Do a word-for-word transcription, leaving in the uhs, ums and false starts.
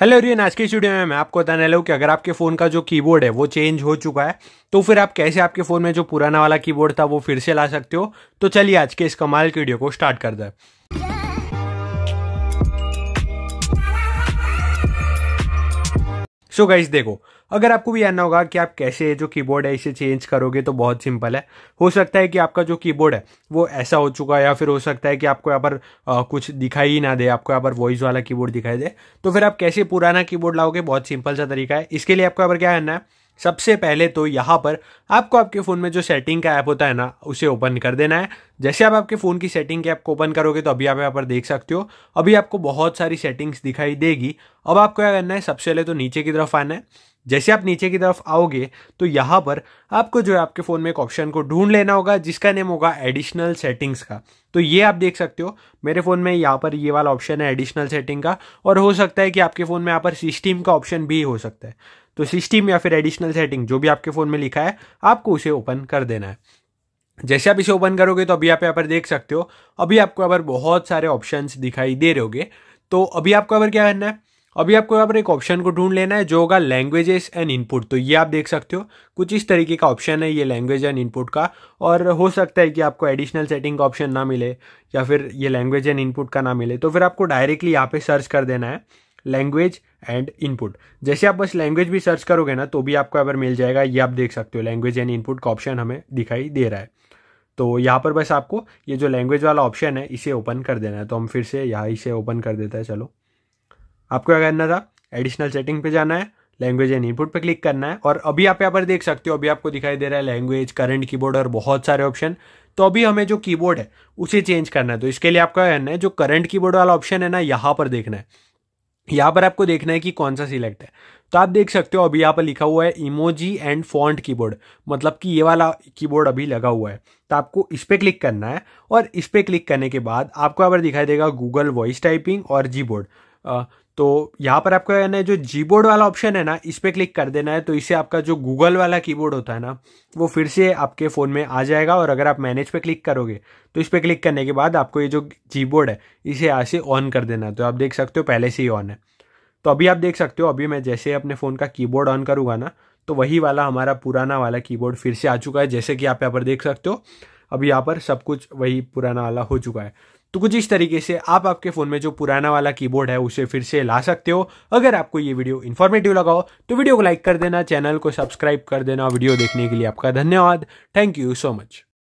Hello everyone, आज की इस वीडियो में मैं आपको बताने लूं कि अगर आपके फ़ोन का जो कीबोर्ड है वो चेंज हो चुका है तो फिर आप कैसे आपके फ़ोन में जो पुराना वाला कीबोर्ड था वो फिर से ला सकते हो। तो चलिए आज के इस कमाल की वीडियो को स्टार्ट कर दें। सो गाइस देखो, अगर आपको भी जानना होगा कि आप कैसे जो कीबोर्ड है इसे चेंज करोगे तो बहुत सिंपल है। हो सकता है कि आपका जो कीबोर्ड है वो ऐसा हो चुका है, या फिर हो सकता है कि आपको यहाँ पर आ, कुछ दिखाई ही ना दे, आपको यहाँ पर वॉइस वाला कीबोर्ड दिखाई दे। तो फिर आप कैसे पुराना कीबोर्ड लाओगे, बहुत सिंपल सा तरीका है। इसके लिए आपको यहाँ पर क्या करना है, सबसे पहले तो यहाँ पर आपको आपके फ़ोन में जो सेटिंग का ऐप होता है ना उसे ओपन कर देना है। जैसे आप आपके फ़ोन की सेटिंग के ऐप को ओपन करोगे तो अभी आप यहाँ पर देख सकते हो, अभी आपको बहुत सारी सेटिंग्स दिखाई देगी। अब आपको क्या करना है, सबसे पहले तो नीचे की तरफ आना है। जैसे आप नीचे की तरफ आओगे तो यहाँ पर आपको जो है आपके फ़ोन में एक ऑप्शन को ढूंढ लेना होगा जिसका नेम होगा एडिशनल सेटिंग्स का। तो ये आप देख सकते हो, मेरे फ़ोन में यहाँ पर ये वाला ऑप्शन है एडिशनल सेटिंग का, और हो सकता है कि आपके फ़ोन में यहाँ पर सिस्टम का ऑप्शन भी हो सकता है। तो सिस्टम या फिर एडिशनल सेटिंग जो भी आपके फ़ोन में लिखा है आपको उसे ओपन कर देना है। जैसे आप इसे ओपन करोगे तो अभी आप यहाँ पर देख सकते हो, अभी आपको यहाँ पर बहुत सारे ऑप्शंस दिखाई दे रहे होंगे। तो अभी आपको यहाँ पर क्या करना है, अभी आपको यहाँ पर एक ऑप्शन को ढूंढ लेना है जो होगा लैंग्वेजेस एंड इनपुट। तो ये आप देख सकते हो कुछ इस तरीके का ऑप्शन है, ये लैंग्वेज एंड इनपुट का। और हो सकता है कि आपको एडिशनल सेटिंग का ऑप्शन ना मिले या फिर ये लैंग्वेज एंड इनपुट का ना मिले, तो फिर आपको डायरेक्टली यहाँ पे सर्च कर देना है लैंग्वेज एंड इनपुट। जैसे आप बस लैंग्वेज भी सर्च करोगे ना तो भी आपको यहाँ पर मिल जाएगा। ये आप देख सकते हो लैंग्वेज एंड इनपुट का ऑप्शन हमें दिखाई दे रहा है। तो यहाँ पर बस आपको ये जो लैंग्वेज वाला ऑप्शन है इसे ओपन कर देना है। तो हम फिर से यहाँ इसे ओपन कर देते हैं। चलो, आपको क्या करना था, एडिशनल सेटिंग पे जाना है, लैंग्वेज एंड इनपुट पे क्लिक करना है। और अभी आप यहाँ पर देख सकते हो, अभी आपको दिखाई दे रहा है लैंग्वेज, करंट कीबोर्ड और बहुत सारे ऑप्शन। तो अभी हमें जो कीबोर्ड है उसे चेंज करना है। तो इसके लिए आपको क्या करना है, जो करंट कीबोर्ड वाला ऑप्शन है ना यहाँ पर देखना है। यहाँ पर आपको देखना है कि कौन सा सिलेक्ट है। तो आप देख सकते हो अभी यहाँ पर लिखा हुआ है इमोजी एंड फॉन्ट कीबोर्ड, मतलब कि ये वाला कीबोर्ड अभी लगा हुआ है। तो आपको इस पर क्लिक करना है, और इस पर क्लिक करने के बाद आपको यहाँ पर दिखाई देगा गूगल वॉइस टाइपिंग और जीबोर्ड। तो यहाँ पर आपको कहना है जो जीबोर्ड वाला ऑप्शन है ना इस पर क्लिक कर देना है। तो इससे आपका जो गूगल वाला कीबोर्ड होता है ना वो फिर से आपके फ़ोन में आ जाएगा। और अगर आप मैनेज पे क्लिक करोगे तो इस पर क्लिक करने के बाद आपको ये जो जीबोर्ड है इसे यहाँ से ऑन कर देना है। तो आप देख सकते हो पहले से ही ऑन है। तो अभी आप देख सकते हो, अभी मैं जैसे अपने फ़ोन का कीबोर्ड ऑन करूँगा ना तो वही वाला हमारा पुराना वाला कीबोर्ड फिर से आ चुका है। जैसे कि आप यहाँ पर देख सकते हो, अभी यहाँ पर सब कुछ वही पुराना वाला हो चुका है। तो कुछ इस तरीके से आप आपके फ़ोन में जो पुराना वाला कीबोर्ड है उसे फिर से ला सकते हो। अगर आपको ये वीडियो इन्फॉर्मेटिव लगा हो तो वीडियो को लाइक कर देना, चैनल को सब्सक्राइब कर देना। वीडियो देखने के लिए आपका धन्यवाद। Thank you so much.